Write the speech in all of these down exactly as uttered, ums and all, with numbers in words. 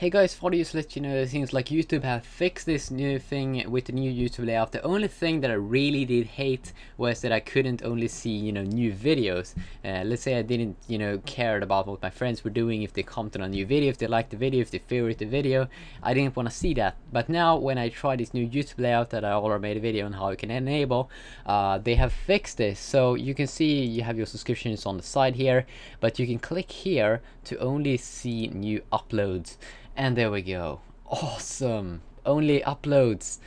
Hey guys, thought I'd just let you know it seems like YouTube have fixed this new thing with the new YouTube layout. The only thing that I really did hate was that I couldn't only see, you know, new videos. Uh, let's say I didn't, you know, care about what my friends were doing, if they commented on a new video, if they liked the video, if they favorited the video. I didn't want to see that. But now when I try this new YouTube layout that I already made a video on how you can enable, uh, they have fixed this. So you can see you have your subscriptions on the side here, but you can click here to only see new uploads. And there we go. Awesome. Only uploads.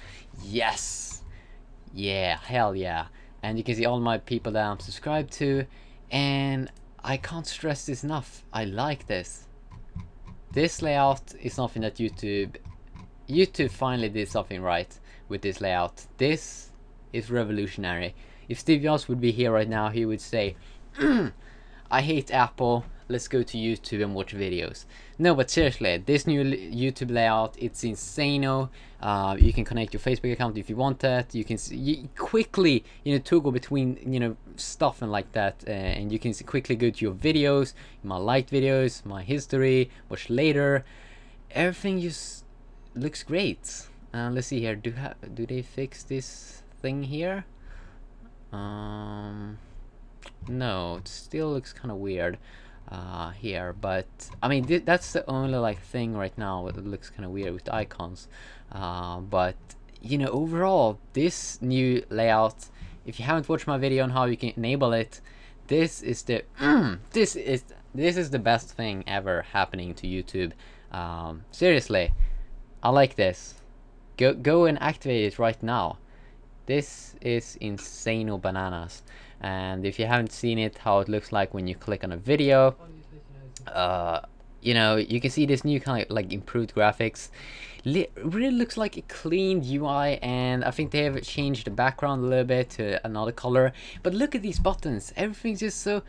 Yes. Yeah. Hell yeah. And you can see all my people that I'm subscribed to. And I can't stress this enough. I like this. This layout is something that YouTube... YouTube finally did something right with this layout. This is revolutionary. If Steve Jobs would be here right now, he would say, I hate Apple. Let's go to YouTube and watch videos. No, but seriously, this new YouTube layout, it's insane-o. Uh, you can connect your Facebook account if you want that. You can see, you quickly, you know, toggle between, you know, stuff and like that. Uh, and you can see, quickly go to your videos, my liked videos, my history, watch later. Everything just looks great. Uh, let's see here. Do ha do they fix this thing here? Um, no, it still looks kind of weird. Uh, here, but I mean th that's the only like thing right now that looks kind of weird with the icons, uh, but you know, overall this new layout, if you haven't watched my video on how you can enable it, this is the mm, this is this is the best thing ever happening to YouTube. Um, seriously, I like this. Go go and activate it right now. This is insane bananas. And if you haven't seen it, how it looks like when you click on a video, uh, you know, you can see this new kind of like improved graphics. It really looks like a clean U I, and I think they have changed the background a little bit to another color. But look at these buttons, everything's just so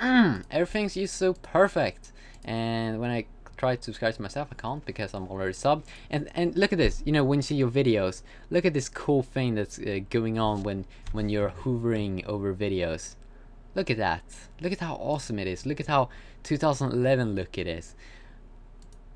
mm, everything's just so perfect. And when I try to subscribe to myself, I can't because I'm already subbed. And and look at this, you know, when you see your videos, look at this cool thing that's uh, going on when when you're hovering over videos. Look at that. Look at how awesome it is. Look at how two thousand eleven look it is.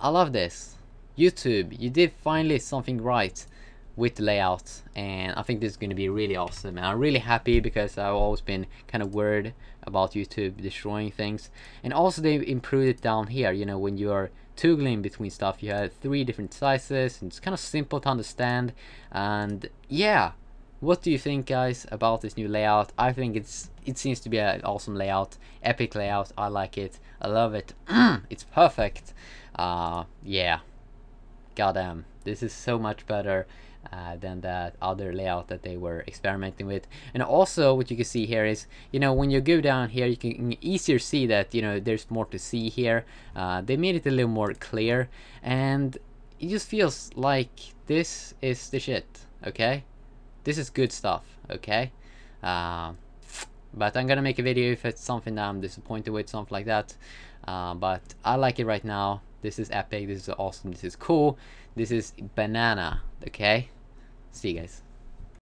I love this. YouTube, you did finally something right with the layout, and I think this is going to be really awesome, and I'm really happy because I've always been kind of worried about YouTube destroying things. And also they improved it down here, you know, when you are toggling between stuff, you have three different sizes and it's kind of simple to understand. And yeah, what do you think guys about this new layout? I think it's it seems to be an awesome layout, epic layout. I like it, I love it. It's perfect. Uh, yeah, goddamn, this is so much better Uh, than that other layout that they were experimenting with. And also what you can see here is, you know, when you go down here, you can easier see that, you know, there's more to see here. Uh, they made it a little more clear, and it just feels like this is the shit. Okay, this is good stuff. Okay, uh, but I'm gonna make a video if it's something that I'm disappointed with, something like that, uh, but I like it right now. This is epic, this is awesome, this is cool, this is banana, okay? See you guys.